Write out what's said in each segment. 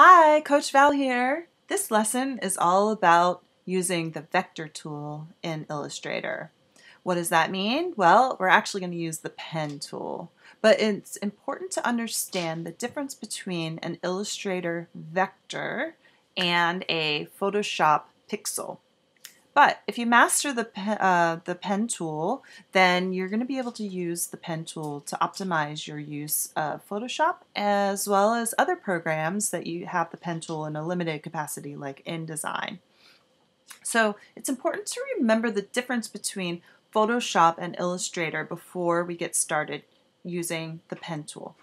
Hi, Coach Val here. This lesson is all about using the vector tool in Illustrator. What does that mean? Well, we're actually going to use the pen tool, but it's important to understand the difference between an Illustrator vector and a Photoshop pixel. But if you master the pen tool, then you're going to be able to use the pen tool to optimize your use of Photoshop as well as other programs that you have the pen tool in a limited capacity like InDesign. So it's important to remember the difference between Photoshop and Illustrator before we get started using the pen tool.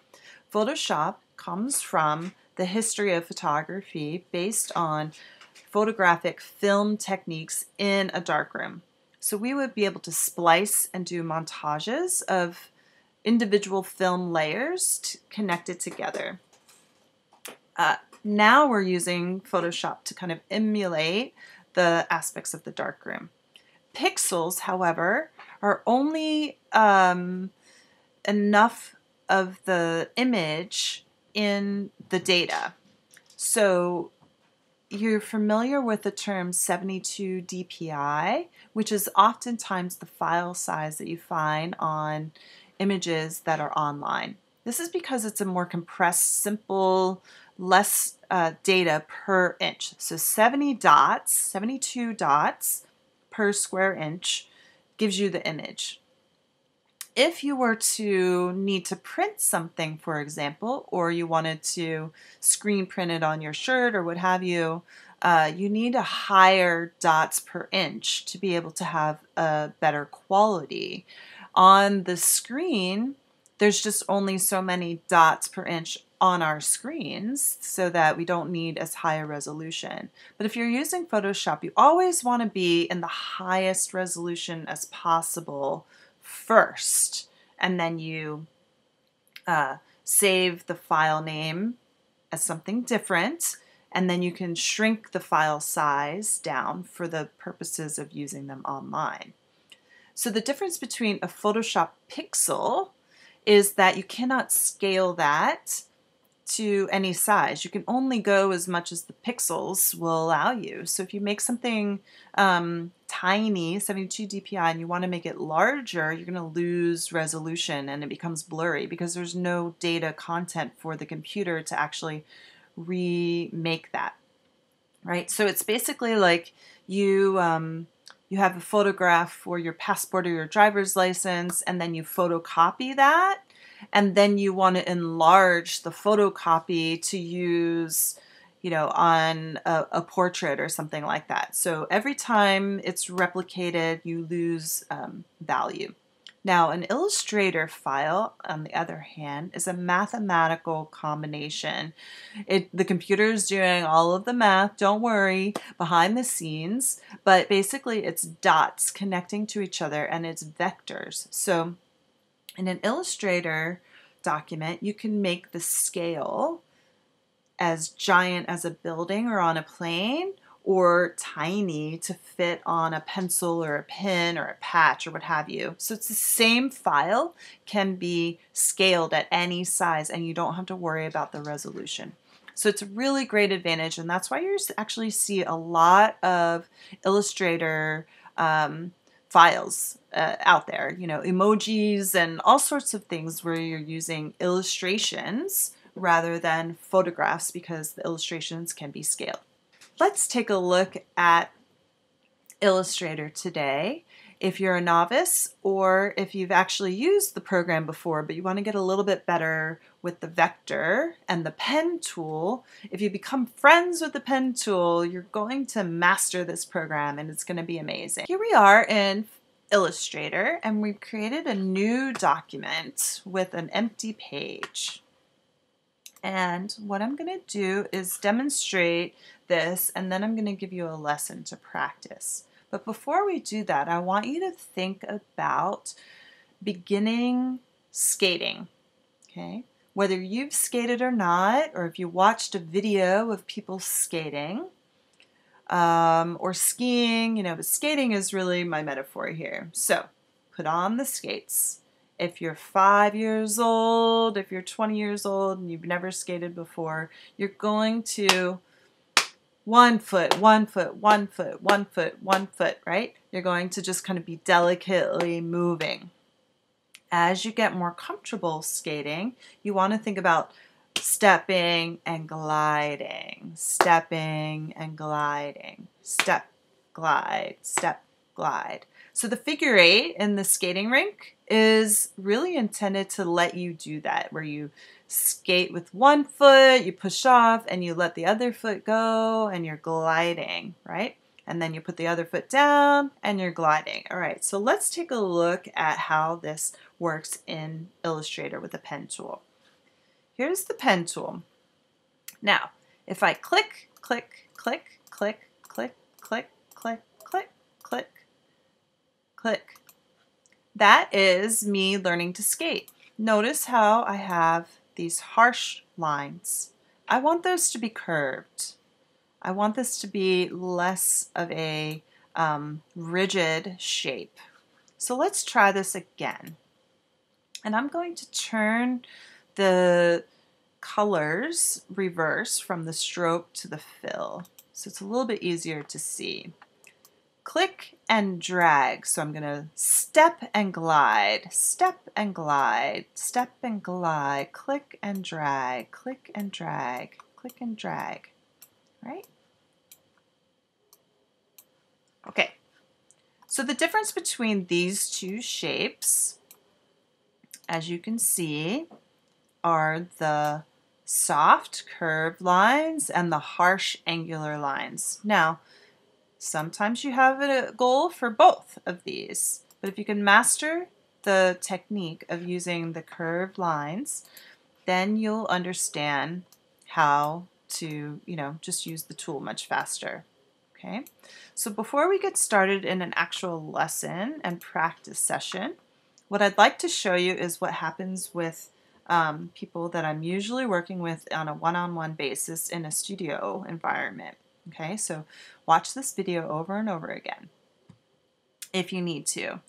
Photoshop comes from the history of photography based on photographic film techniques in a darkroom. So we would be able to splice and do montages of individual film layers connected together. Now we're using Photoshop to kind of emulate the aspects of the darkroom. Pixels, however, are only enough of the image in the data. So you're familiar with the term 72 dpi, which is oftentimes the file size that you find on images that are online. This is because it's a more compressed, simple, less data per inch. So 72 dots per square inch gives you the image. If you were to need to print something, for example, or you wanted to screen print it on your shirt or what have you, you need a higher dots per inch to be able to have a better quality. On the screen, there's just only so many dots per inch on our screens so that we don't need as high a resolution. But if you're using Photoshop, you always want to be in the highest resolution as possible first, and then you save the file name as something different, and then you can shrink the file size down for the purposes of using them online. So the difference between a Photoshop pixel is that you cannot scale that to any size. You can only go as much as the pixels will allow you. So if you make something tiny, 72 dpi, and you want to make it larger, you're going to lose resolution and it becomes blurry because there's no data content for the computer to actually remake that, right? So it's basically like you have a photograph for your passport or your driver's license, and then you photocopy that, and then you want to enlarge the photocopy to use, you know, on a portrait or something like that. So every time it's replicated, you lose value. Now, an Illustrator file, on the other hand, is a mathematical combination. The computer is doing all of the math, don't worry, behind the scenes, but basically it's dots connecting to each other and it's vectors. So in an Illustrator document, you can make the scale as giant as a building or on a plane, or tiny to fit on a pencil or a pen or a patch or what have you. So it's the same file, can be scaled at any size, and you don't have to worry about the resolution. So it's a really great advantage, and that's why you actually see a lot of Illustrator files out there, you know, emojis and all sorts of things where you're using illustrations rather than photographs because the illustrations can be scaled. Let's take a look at Illustrator today. If you're a novice or if you've actually used the program before but you want to get a little bit better with the vector and the pen tool, if you become friends with the pen tool, you're going to master this program and it's going to be amazing. Here we are in Illustrator, and we've created a new document with an empty page. And what I'm going to do is demonstrate this, and then I'm going to give you a lesson to practice. But before we do that, I want you to think about beginning skating, okay? Whether you've skated or not, or if you watched a video of people skating or skiing, you know, but skating is really my metaphor here. So put on the skates If you're 5 years old, if you're 20 years old and you've never skated before, you're going to 1 foot, 1 foot, 1 foot, 1 foot, 1 foot, right? You're going to just kind of be delicately moving. As you get more comfortable skating, you want to think about stepping and gliding, stepping and gliding, step, glide, step, glide. So the figure eight in the skating rink is really intended to let you do that, where you skate with 1 foot, you push off and you let the other foot go and you're gliding, right? And then you put the other foot down and you're gliding. All right, so let's take a look at how this works in Illustrator with the pen tool. Here's the pen tool. Now, if I click, click, click, click, click, click, click, click, click, click. That is me learning to skate. Notice how I have these harsh lines. I want those to be curved. I want this to be less of a rigid shape. So let's try this again. And I'm going to turn the colors reverse from the stroke to the fill. So it's a little bit easier to see. Click and drag. So I'm going to step and glide, step and glide, step and glide, click and drag, click and drag, click and drag, right? Okay, so the difference between these two shapes, as you can see, are the soft curved lines and the harsh angular lines. Now, sometimes you have a goal for both of these, but if you can master the technique of using the curved lines, then you'll understand how to, you know, just use the tool much faster. Okay, so before we get started in an actual lesson and practice session, what I'd like to show you is what happens with people that I'm usually working with on a one-on-one basis in a studio environment. Okay, so watch this video over and over again if you need to. All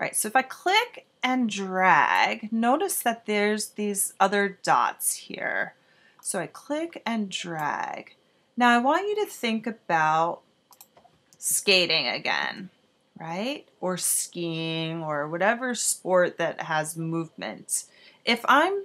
right, so if I click and drag, notice that there's these other dots here. So I click and drag. Now I want you to think about skating again, right? Or skiing or whatever sport that has movement. If I'm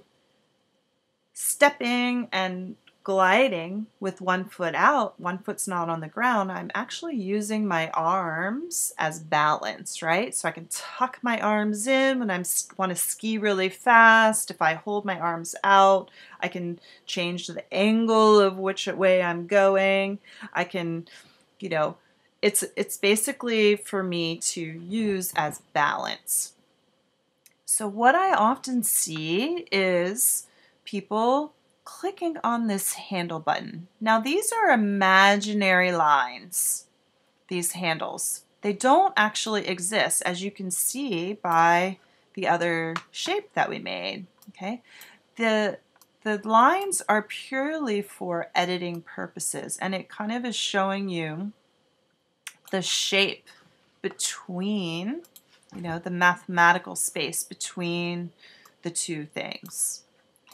stepping and gliding with 1 foot out, 1 foot's not on the ground, I'm actually using my arms as balance, right? So I can tuck my arms in when I want to ski really fast. If I hold my arms out, I can change the angle of which way I'm going. I can, you know, it's basically for me to use as balance. So what I often see is people clicking on this handle button. Now these are imaginary lines, these handles. They don't actually exist, as you can see by the other shape that we made. Okay, the lines are purely for editing purposes, and it kind of is showing you the shape between, you know, the mathematical space between the two things.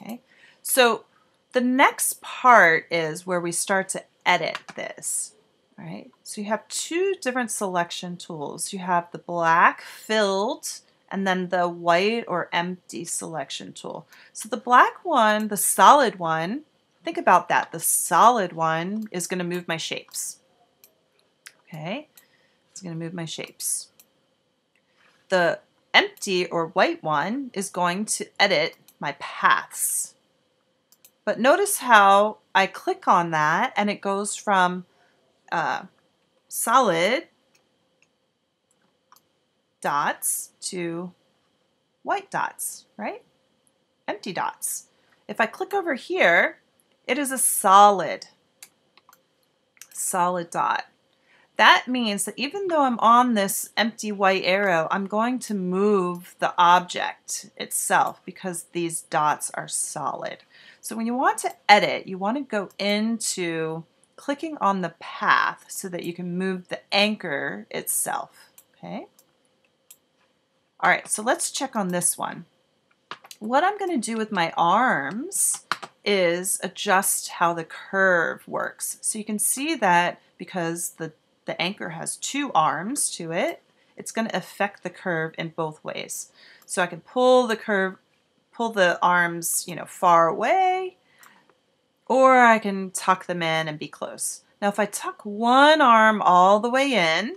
Okay, so the next part is where we start to edit this. All right, so you have two different selection tools. You have the black filled and then the white or empty selection tool. So the black one, the solid one, think about that. The solid one is going to move my shapes. Okay, it's going to move my shapes. The empty or white one is going to edit my paths. But notice how I click on that and it goes from solid dots to white dots, right? Empty dots. If I click over here, it is a solid dot. That means that even though I'm on this empty white arrow, I'm going to move the object itself because these dots are solid. So when you want to edit, you want to go into clicking on the path so that you can move the anchor itself. Okay. All right, so let's check on this one. what I'm going to do with my arms is adjust how the curve works. So you can see that because the anchor has two arms to it, it's going to affect the curve in both ways. So I can pull the curve, pull the arms, you know, far away, or I can tuck them in and be close. Now if I tuck one arm all the way in,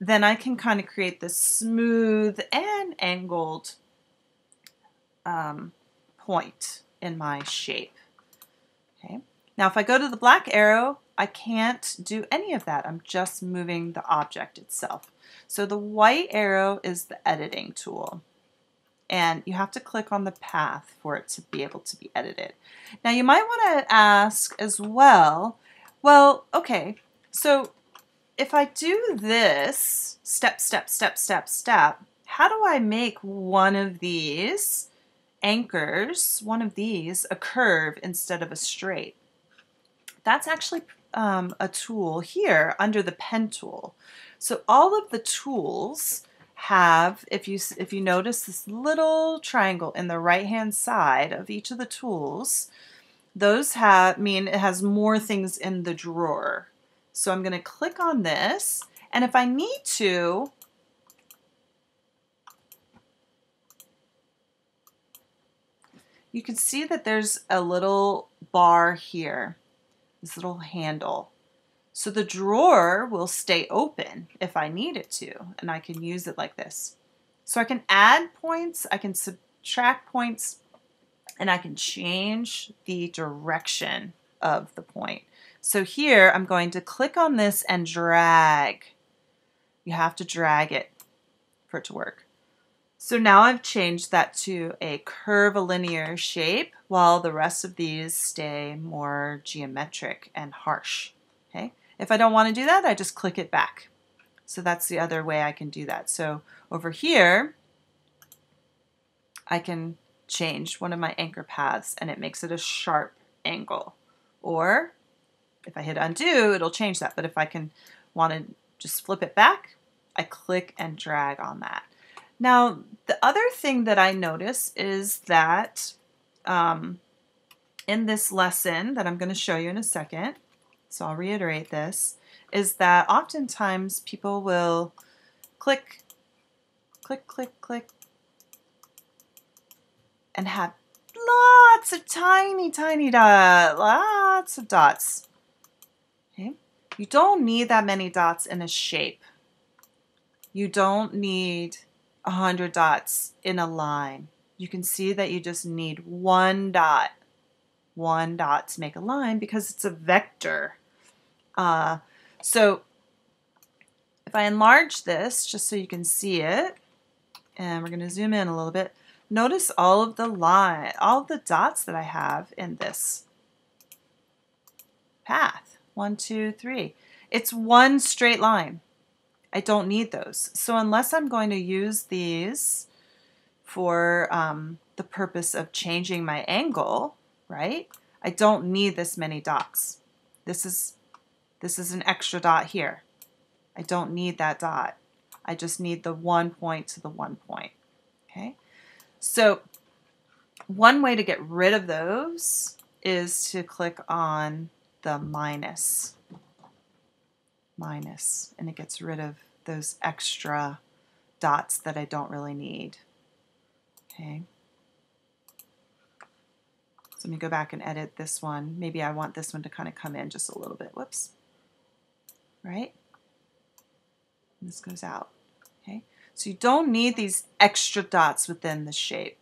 then I can kind of create this smooth and angled point in my shape. Okay. Now if I go to the black arrow, I can't do any of that. I'm just moving the object itself. So the white arrow is the editing tool, and you have to click on the path for it to be able to be edited. Now you might want to ask as well, well, okay, so if I do this step, step, step, step, step, how do I make one of these anchors, one of these, a curve instead of a straight? That's actually a tool here under the Pen tool. So all of the tools have, if you notice this little triangle in the right-hand side of each of the tools, those have, mean it has more things in the drawer. So I'm going to click on this, and if I need to, you can see that there's a little bar here, this little handle. So the drawer will stay open if I need it to, and I can use it like this. So I can add points, I can subtract points, and I can change the direction of the point. So here I'm going to click on this and drag. You have to drag it for it to work. So now I've changed that to a curvilinear shape while the rest of these stay more geometric and harsh. Okay. If I don't want to do that, I just click it back. So that's the other way I can do that. So over here, I can change one of my anchor paths and it makes it a sharp angle. Or if I hit undo, it'll change that. But if I can want to just flip it back, I click and drag on that. Now, the other thing that I notice is that in this lesson that I'm going to show you in a second, so I'll reiterate this, is that oftentimes people will click, click, click, click, and have lots of tiny, tiny dots, lots of dots. Okay? You don't need that many dots in a shape. You don't need 100 dots in a line. You can see that you just need one dot. One dot to make a line because it's a vector. So if I enlarge this just so you can see it, and we're going to zoom in a little bit, notice all of the line, all of the dots that I have in this path. 1, 2, 3. It's one straight line. I don't need those. So unless I'm going to use these for the purpose of changing my angle, right? I don't need this many dots. This is an extra dot here. I don't need that dot. I just need the 1 point to the 1 point. Okay? So one way to get rid of those is to click on the minus, and it gets rid of those extra dots that I don't really need. Okay? So let me go back and edit this one. Maybe I want this one to kind of come in just a little bit. Whoops. Right? And this goes out. Okay? So you don't need these extra dots within the shape.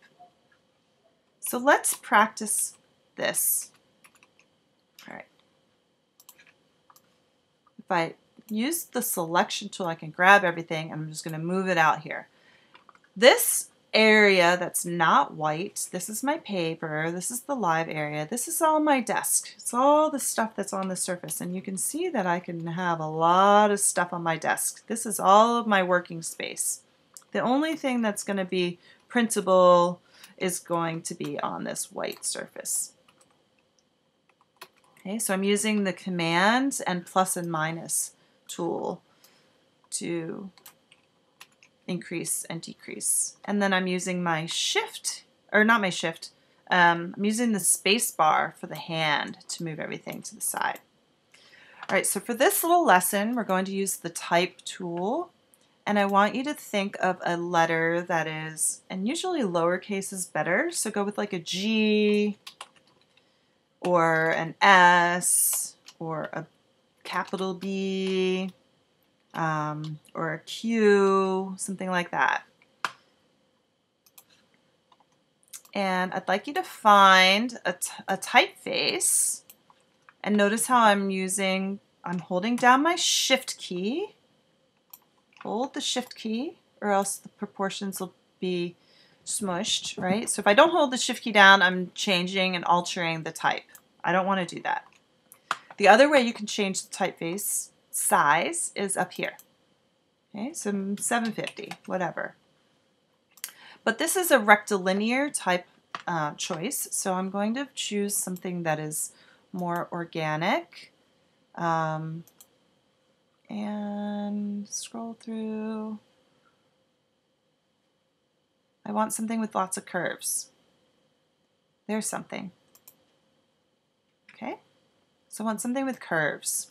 So let's practice this. All right. If I use the selection tool, I can grab everything and I'm just going to move it out here. This area that's not white, this is my paper, this is the live area, this is all my desk, it's all the stuff that's on the surface, and you can see that I can have a lot of stuff on my desk. This is all of my working space. The only thing that's going to be printable is going to be on this white surface. Okay, so I'm using the command and plus and minus tool to increase and decrease. And then I'm using my shift or not my shift. I'm using the space bar for the hand to move everything to the side. All right, so for this little lesson, we're going to use the type tool, and I want you to think of a letter that is, and usually lowercase is better, so go with like a G or an S or a capital B or a Q, something like that. And I'd like you to find a typeface, and notice how I'm holding down my shift key. Hold the shift key or else the proportions will be smushed, right? So if I don't hold the shift key down, I'm changing and altering the type. I don't want to do that. The other way you can change the typeface size is up here. Okay, so 750, whatever. But this is a rectilinear type choice, so I'm going to choose something that is more organic. And scroll through. I want something with lots of curves. There's something. Okay, so I want something with curves.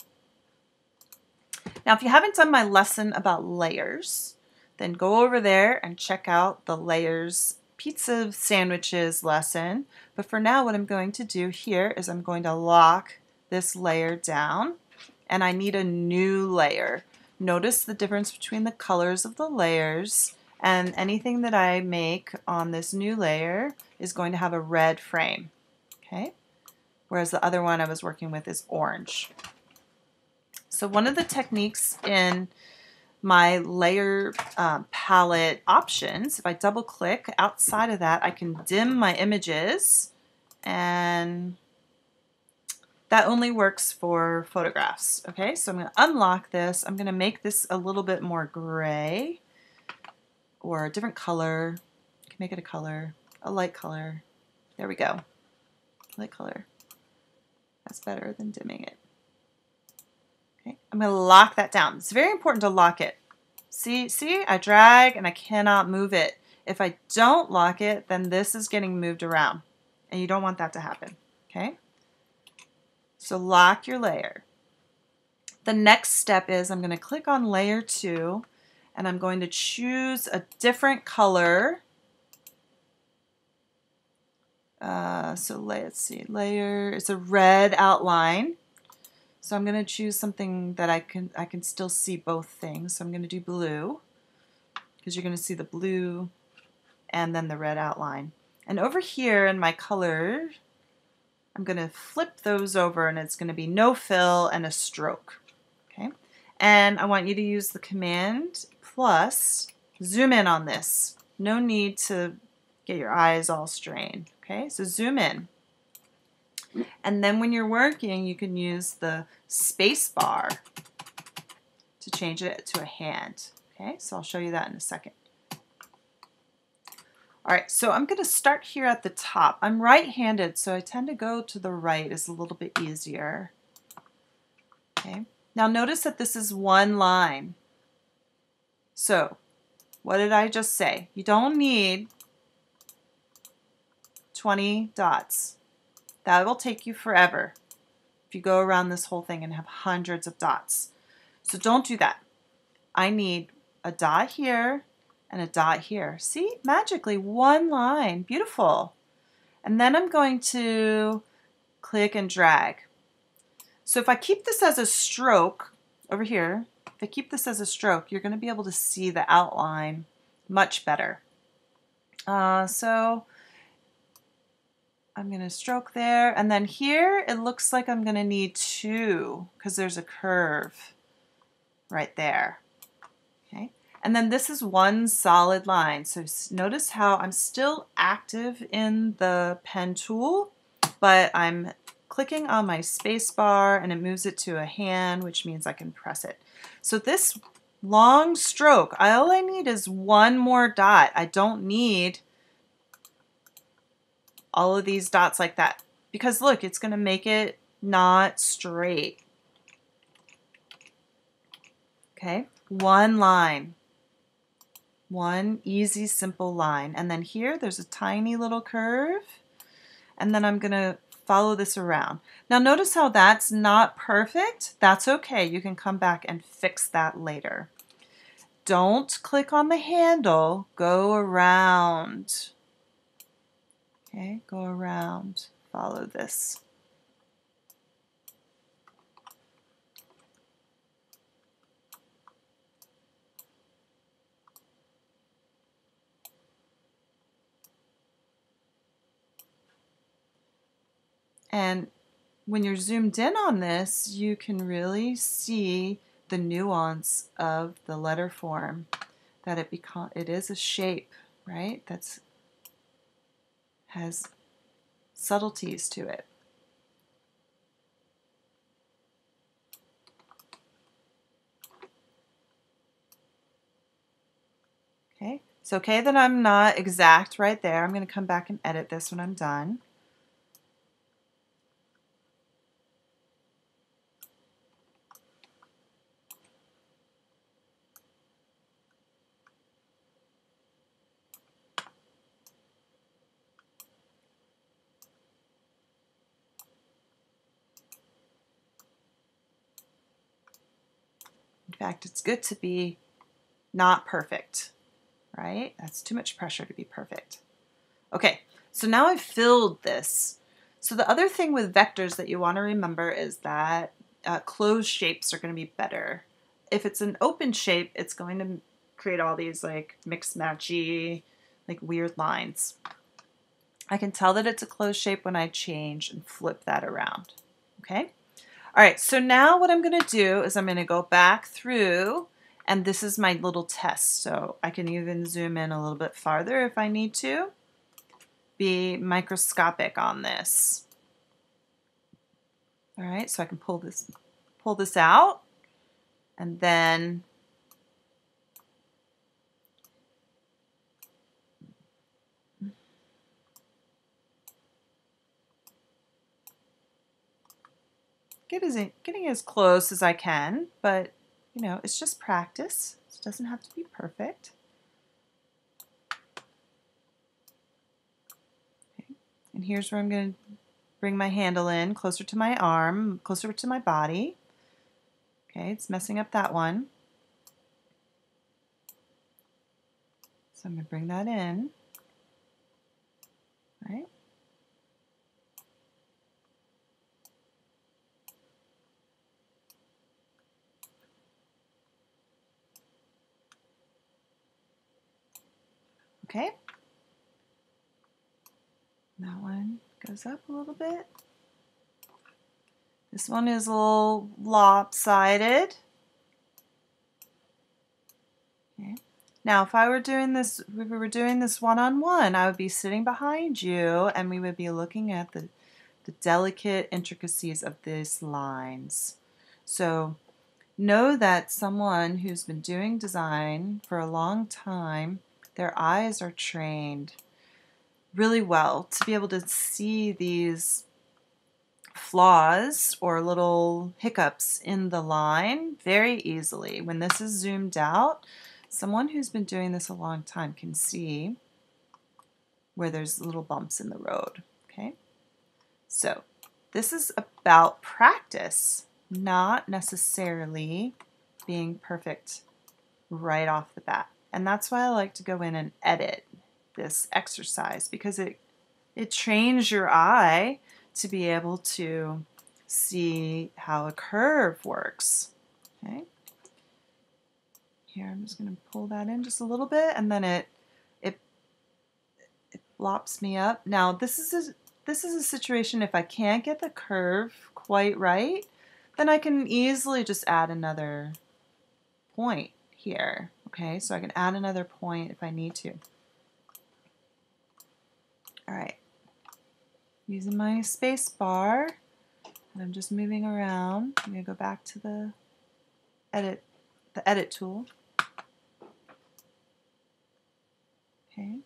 Now, if you haven't done my lesson about layers, then go over there and check out the layers pizza sandwiches lesson. But for now, what I'm going to do here is I'm going to lock this layer down, and I need a new layer. Notice the difference between the colors of the layers, and anything that I make on this new layer is going to have a red frame, okay? Whereas the other one I was working with is orange. So one of the techniques in my layer palette options, if I double click outside of that, I can dim my images, and that only works for photographs. Okay, so I'm going to unlock this. I'm going to make this a little bit more gray or a different color. You can make it a color, a light color. There we go. Light color. That's better than dimming it. Okay, I'm going to lock that down. It's very important to lock it. See, I drag and I cannot move it. If I don't lock it, then this is getting moved around, and you don't want that to happen. Okay? So lock your layer. The next step is I'm going to click on layer 2, and I'm going to choose a different color. So let's see, layer, it's a red outline. So I'm going to choose something that I can still see both things. So I'm going to do blue, because you're going to see the blue and then the red outline. And over here in my color, I'm going to flip those over, and it's going to be no fill and a stroke. Okay, and I want you to use the command plus zoom in on this. No need to get your eyes all strained. Okay, so zoom in. And then when you're working, you can use the space bar to change it to a hand. Okay, so I'll show you that in a second. All right, so I'm going to start here at the top. I'm right-handed, so I tend to go to the right. It's a little bit easier. Okay. Now notice that this is one line. So what did I just say? You don't need 20 dots. That will take you forever if you go around this whole thing and have hundreds of dots. So don't do that. I need a dot here and a dot here. See, magically one line, beautiful. And then I'm going to click and drag. So if I keep this as a stroke over here, if I keep this as a stroke, you're going to be able to see the outline much better. So I'm going to stroke there, and then here it looks like I'm going to need two, because there's a curve right there. And then this is one solid line. So notice how I'm still active in the pen tool, but I'm clicking on my space bar and it moves it to a hand, which means I can press it. So this long stroke, all I need is one more dot. I don't need all of these dots like that, because look, it's going to make it not straight. Okay, one line. One easy, simple line. And then here, there's a tiny little curve. And then I'm going to follow this around. Now notice how that's not perfect. That's okay. You can come back and fix that later. Don't click on the handle. Go around. Okay, go around. Follow this. And when you're zoomed in on this, you can really see the nuance of the letter form, that it is a shape, right? That's has subtleties to it. Okay, it's okay that I'm not exact right there. I'm going to come back and edit this when I'm done. In fact, it's good to be not perfect, right? That's too much pressure to be perfect. Okay, so now I've filled this. So the other thing with vectors that you want to remember is that closed shapes are going to be better. If it's an open shape, it's going to create all these like mix-matchy, like weird lines. I can tell that it's a closed shape when I change and flip that around, okay? All right, so now what I'm going to do is I'm going to go back through, and this is my little test, so I can even zoom in a little bit farther if I need to. Be microscopic on this. All right, so I can pull this out, and then getting as close as I can, but you know, it's just practice. It doesn't have to be perfect. Okay. And here's where I'm going to bring my handle in, closer to my arm, closer to my body. Okay, it's messing up that one. So I'm going to bring that in. All right. Okay, that one goes up a little bit. This one is a little lopsided. Okay. Now, if we were doing this one-on-one, I would be sitting behind you, and we would be looking at the delicate intricacies of these lines. So know that someone who's been doing design for a long time, their eyes are trained really well to be able to see these flaws or little hiccups in the line very easily. When this is zoomed out, someone who's been doing this a long time can see where there's little bumps in the road. Okay, so this is about practice, not necessarily being perfect right off the bat. And that's why I like to go in and edit this exercise, because it trains your eye to be able to see how a curve works. Okay. Here, I'm just going to pull that in just a little bit, and then it flops me up. Now, this is a situation if I can't get the curve quite right, then I can easily just add another point here. Okay, so I can add another point if I need to. All right, using my space bar, and I'm just moving around. I'm gonna go back to the edit tool. Okay.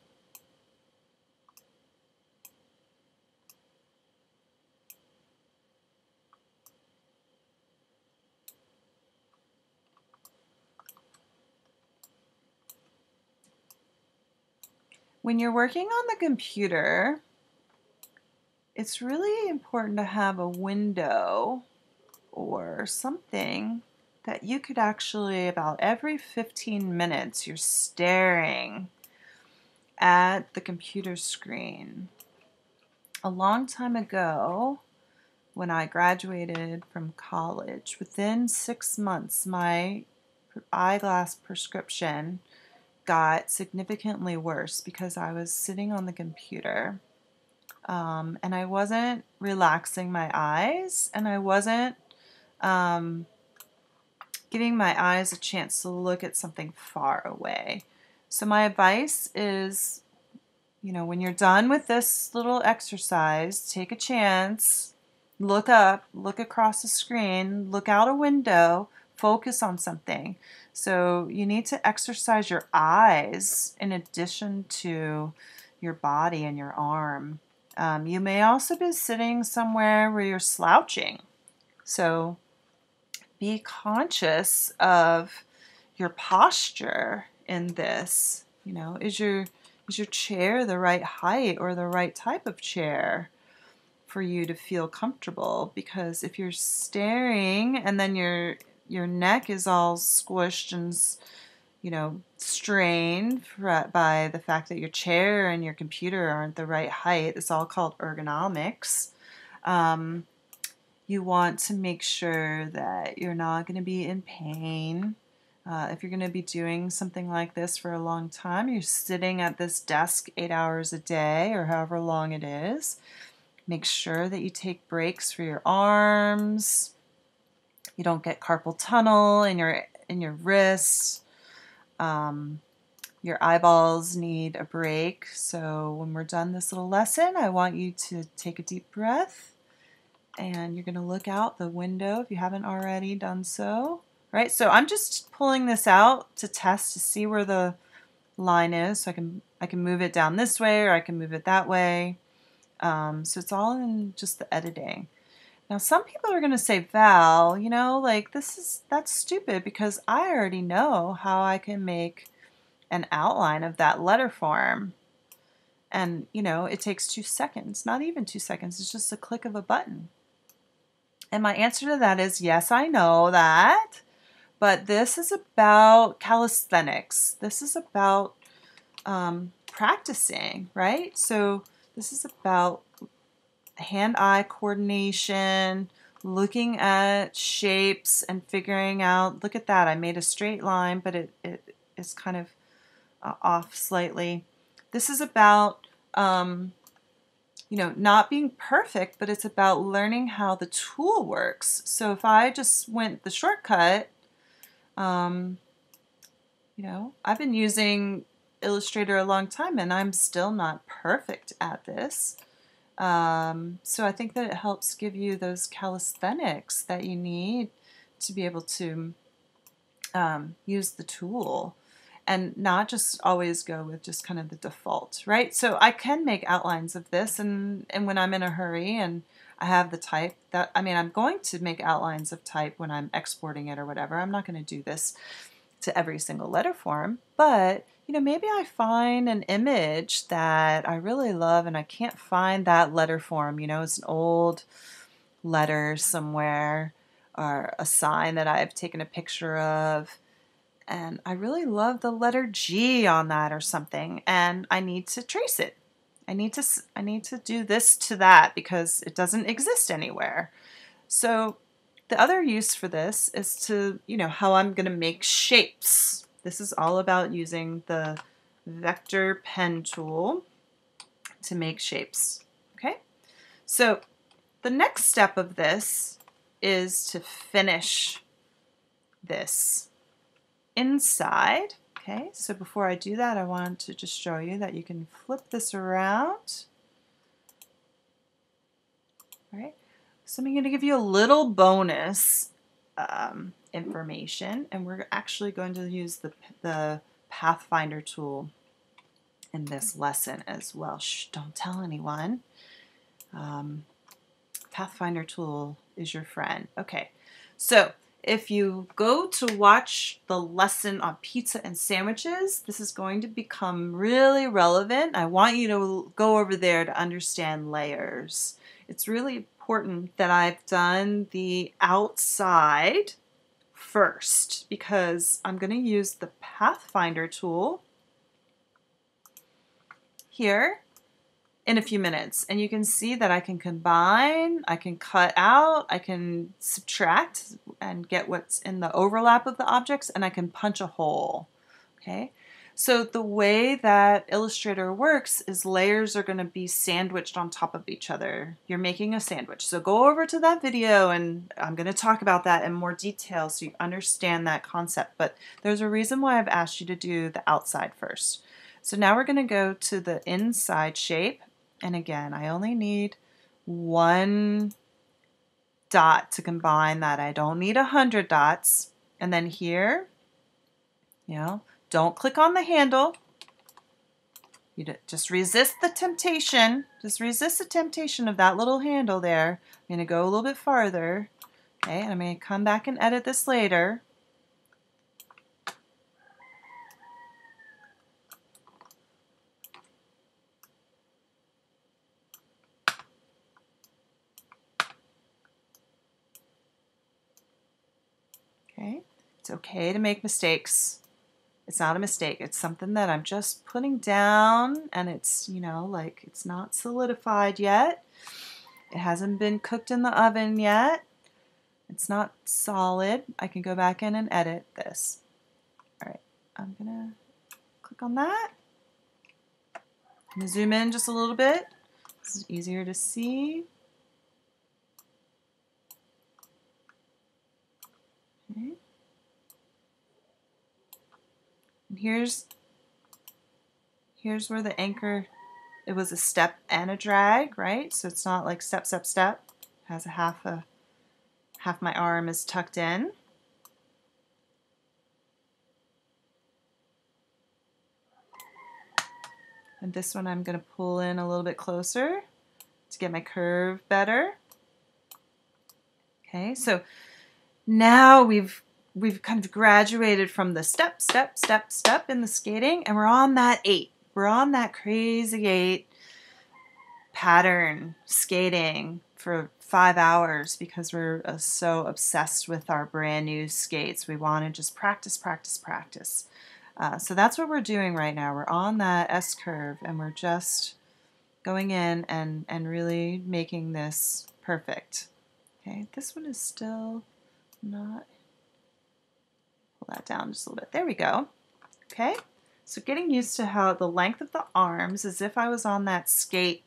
When you're working on the computer, it's really important to have a window or something that you could actually, about every 15 minutes, you're staring at the computer screen. A long time ago, when I graduated from college, within 6 months, my eyeglass prescription got significantly worse because I was sitting on the computer and I wasn't relaxing my eyes, and I wasn't giving my eyes a chance to look at something far away. So my advice is, you know, when you're done with this little exercise, take a chance, look up, look across the screen, look out a window, focus on something. So you need to exercise your eyes in addition to your body and your arm. You may also be sitting somewhere where you're slouching. So be conscious of your posture in this. You know, is your chair the right height or the right type of chair for you to feel comfortable? Because if you're staring and then your neck is all squished and, you know, strained by the fact that your chair and your computer aren't the right height, it's all called ergonomics. You want to make sure that you're not going to be in pain. If you're going to be doing something like this for a long time, you're sitting at this desk 8 hours a day or however long it is, make sure that you take breaks for your arms. You don't get carpal tunnel in your wrists. Your eyeballs need a break. So when we're done this little lesson, I want you to take a deep breath. And you're going to look out the window if you haven't already done so. Right, so I'm just pulling this out to test to see where the line is, so I can move it down this way or I can move it that way. So it's all in just the editing. Now some people are going to say, Val, you know, like that's stupid because I already know how I can make an outline of that letter form. And you know, it takes 2 seconds, not even 2 seconds, it's just a click of a button. And my answer to that is, yes, I know that, but this is about calisthenics. This is about practicing, right? So this is about hand-eye coordination, looking at shapes and figuring out, look at that, I made a straight line, but it is kind of off slightly. This is about you know, not being perfect, but it's about learning how the tool works. So if I just went the shortcut, you know, I've been using Illustrator a long time and I'm still not perfect at this. So I think that it helps give you those calisthenics that you need to be able to use the tool. And not just always go with just kind of the default, right? So I can make outlines of this, and when I'm in a hurry and I have the type that, I mean, I'm going to make outlines of type when I'm exporting it or whatever. I'm not going to do this to every single letter form, but, you know, maybe I find an image that I really love and I can't find that letter form. You know, it's an old letter somewhere or a sign that I've taken a picture of. And I really love the letter G on that or something, and I need to trace it. I need to do this to that because it doesn't exist anywhere. So the other use for this is to, you know, how I'm going to make shapes. This is all about using the vector pen tool to make shapes. Okay? So the next step of this is to finish this inside. Okay, so before I do that, I want to just show you that you can flip this around. All right, so I'm going to give you a little bonus information, and we're actually going to use the Pathfinder tool in this lesson as well. Shh, don't tell anyone. Pathfinder tool is your friend. Okay, so If you go to watch the lesson on pizza and sandwiches, this is going to become really relevant. I want you to go over there to understand layers. It's really important that I've done the outside first because I'm going to use the Pathfinder tool here in a few minutes, and you can see that I can combine, I can cut out, I can subtract and get what's in the overlap of the objects, and I can punch a hole. Okay, so the way that Illustrator works is layers are going to be sandwiched on top of each other. You're making a sandwich. So go over to that video and I'm going to talk about that in more detail so you understand that concept, but there's a reason why I've asked you to do the outside first. So now we're going to go to the inside shape. And again, I only need one dot to combine that. I don't need 100 dots. And then here, you know, don't click on the handle. You just resist the temptation. Just resist the temptation of that little handle there. I'm going to go a little bit farther. Okay, and I'm going to come back and edit this later. It's okay to make mistakes. It's not a mistake. It's something that I'm just putting down and it's, you know, like it's not solidified yet. It hasn't been cooked in the oven yet. It's not solid. I can go back in and edit this. All right, I'm gonna click on that. I'm gonna zoom in just a little bit. This is easier to see. Okay. And here's where the anchor, it was a step and a drag, right? So it's not like step, step, step. It has half my arm is tucked in. And this one I'm going to pull in a little bit closer to get my curve better. Okay, so now we've kind of graduated from the step, step, step, step in the skating, and we're on that 8. We're on that crazy 8 pattern skating for 5 hours because we're so obsessed with our brand new skates. We want to just practice, practice, practice. So that's what we're doing right now. We're on that S curve, and we're just going in and really making this perfect. Okay, this one is still not... that down just a little bit. There we go. Okay, so getting used to how the length of the arms is if I was on that skate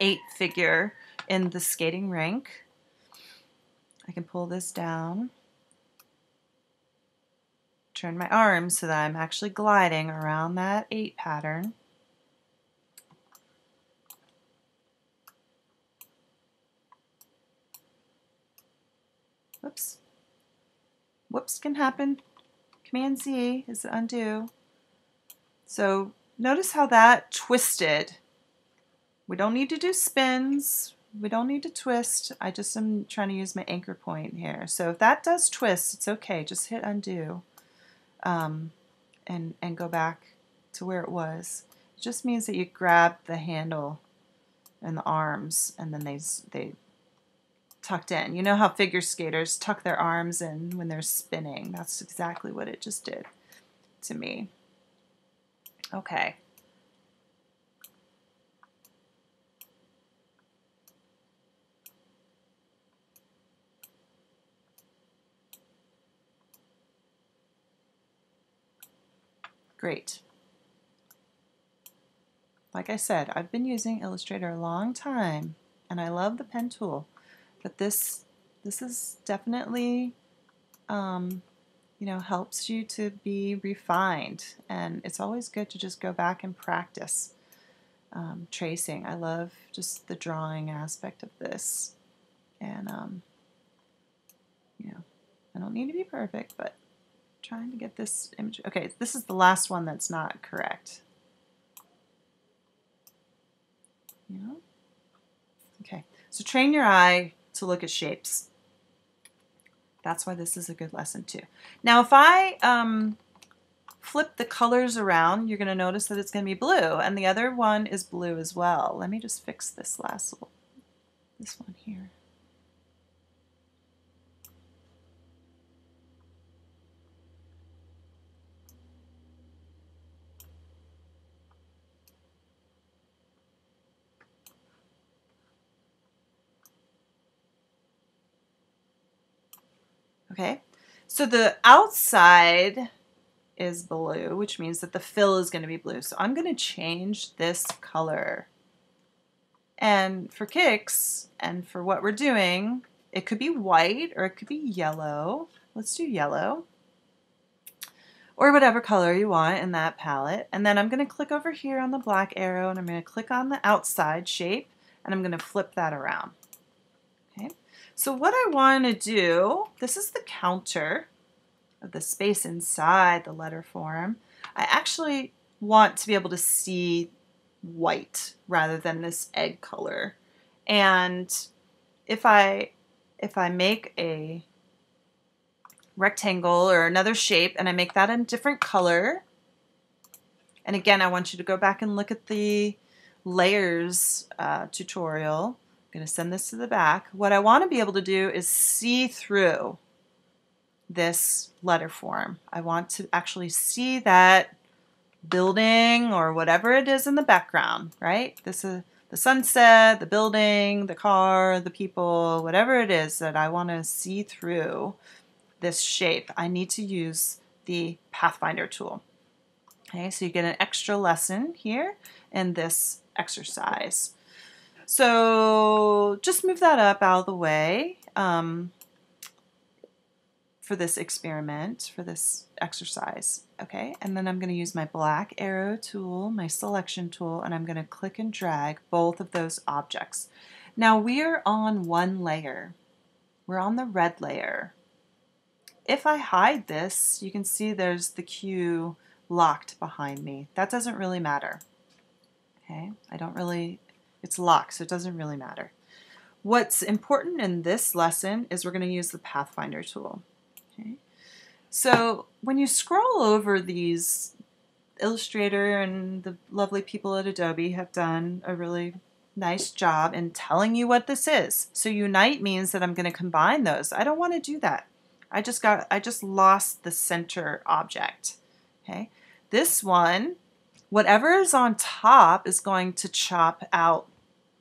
8 figure in the skating rink. I can pull this down, turn my arms so that I'm actually gliding around that 8 pattern. Whoops. Whoops can happen. Command Z is undo. So notice how that twisted. We don't need to do spins. We don't need to twist. I just am trying to use my anchor point here. So if that does twist, it's okay. Just hit undo and go back to where it was. It just means that you grab the handle and the arms and then they tucked in. You know how figure skaters tuck their arms in when they're spinning. That's exactly what it just did to me. Okay. Great. Like I said, I've been using Illustrator a long time and I love the pen tool. But this is definitely, you know, helps you to be refined, and it's always good to just go back and practice tracing. I love just the drawing aspect of this, and you know, I don't need to be perfect, but I'm trying to get this image. Okay, this is the last one that's not correct. Yeah. Okay, so train your eye to look at shapes. That's why this is a good lesson too. Now if I flip the colors around, you're going to notice that it's going to be blue, and the other one is blue as well. Let me just fix this last little, this one here. Okay, so the outside is blue, which means that the fill is going to be blue. So I'm going to change this color. And for kicks and for what we're doing, it could be white or it could be yellow. Let's do yellow or whatever color you want in that palette. And then I'm going to click over here on the black arrow and I'm going to click on the outside shape and I'm going to flip that around. Okay. So what I want to do, this is the counter of the space inside the letter form. I actually want to be able to see white rather than this egg color. And if I make a rectangle or another shape and I make that a different color, and again, I want you to go back and look at the layers tutorial. I'm going to send this to the back. What I want to be able to do is see through this letter form. I want to actually see that building or whatever it is in the background, right? This is the sunset, the building, the car, the people, whatever it is that I want to see through this shape. I need to use the Pathfinder tool. Okay, so you get an extra lesson here in this exercise. So just move that up out of the way for this experiment, for this exercise. Okay, and then I'm going to use my black arrow tool, my selection tool, and I'm going to click and drag both of those objects. Now we're on one layer. We're on the red layer. If I hide this, you can see there's the cue locked behind me. That doesn't really matter. Okay, I don't really... It's locked, so it doesn't really matter. What's important in this lesson is we're going to use the Pathfinder tool. Okay? So when you scroll over these, Illustrator and the lovely people at Adobe have done a really nice job in telling you what this is. So unite means that I'm going to combine those. I don't want to do that. I just lost the center object. Okay? This one, whatever is on top is going to chop out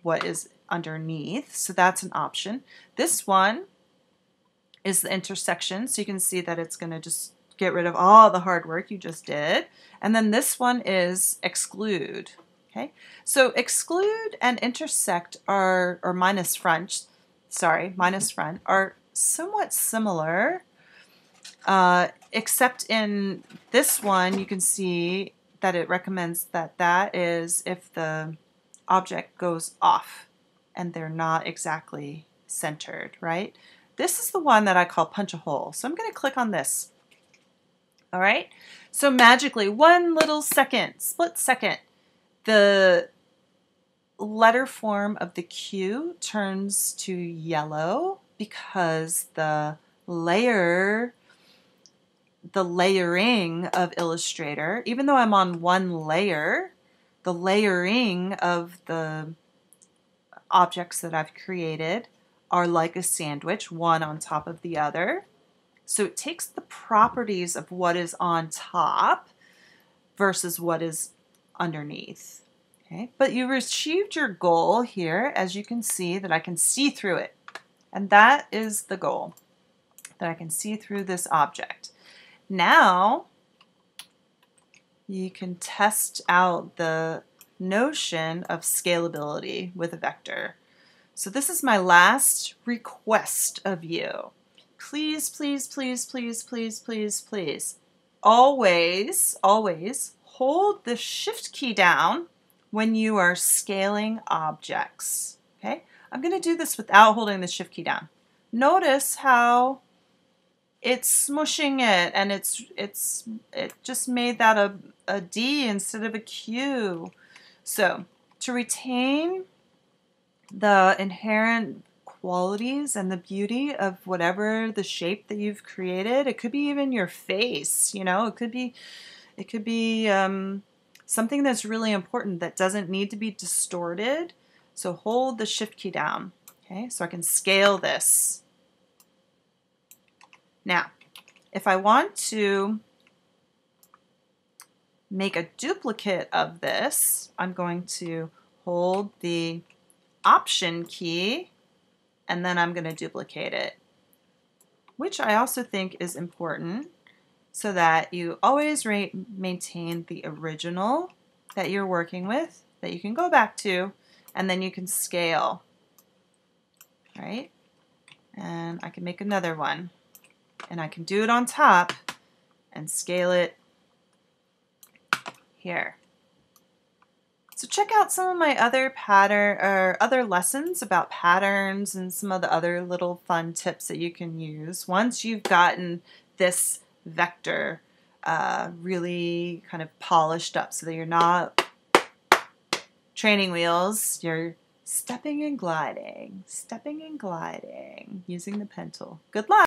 what is underneath, so that's an option. This one is the intersection, so you can see that it's going to just get rid of all the hard work you just did. And then this one is exclude. Okay, so exclude and intersect are, or minus front are somewhat similar, except in this one you can see that it recommends that that is if the object goes off and they're not exactly centered, right? This is the one that I call punch a hole. So I'm going to click on this. All right. So magically, one little second, split second, the letter form of the Q turns to yellow because the layer, the layering of Illustrator, even though I'm on one layer, the layering of the objects that I've created are like a sandwich, one on top of the other. So it takes the properties of what is on top versus what is underneath. Okay, but you've achieved your goal here, as you can see, that I can see through it. And that is the goal, that I can see through this object. Now you can test out the notion of scalability with a vector. So this is my last request of you. Please, please, please, please, please, please, please, always, always hold the shift key down when you are scaling objects. Okay, I'm going to do this without holding the shift key down. Notice how it's smushing it, and it just made that a D instead of a Q. So to retain the inherent qualities and the beauty of whatever the shape that you've created. It could be even your face, you know, it could be something that's really important that doesn't need to be distorted. So hold the shift key down. Okay, so I can scale this. Now, if I want to make a duplicate of this, I'm going to hold the Option key, and then I'm going to duplicate it, which I also think is important so that you always maintain the original that you're working with, that you can go back to, and then you can scale. All right? And I can make another one, and I can do it on top and scale it here. So check out some of my other other lessons about patterns and some of the other little fun tips that you can use once you've gotten this vector really kind of polished up so that you're not training wheels, you're stepping and gliding, using the pen tool. Good luck!